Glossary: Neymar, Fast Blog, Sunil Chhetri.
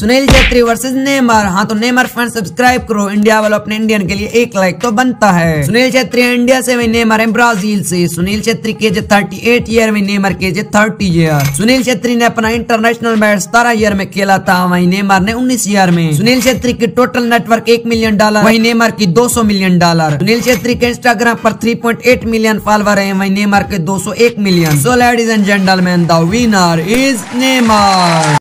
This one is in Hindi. Sunil Chhetri versus Neymar. हाँ तो नेमार फैन सब्सक्राइब करो, इंडिया वालों अपने इंडियन के लिए एक लाइक तो बनता है। सुनील छेत्री इंडिया से, वही नेमार है ब्राजील से। सुनील छेत्री के जे 38 ईयर में, नेमार के जे 30 ईयर। सुनील छेत्री ने अपना इंटरनेशनल मैच 17 ईयर में खेला था, वही नेमार ने 19 ईयर में। सुनील छेत्री की टोटल नेटवर्क $1 मिलियन, वही नेमार की $200 मिलियन। सुनील छेत्री के इंस्टाग्राम पर 3.8 मिलियन फॉलोअर है, वही नेमार के 201 million. So ladies and gentleman, the winner is Neymar.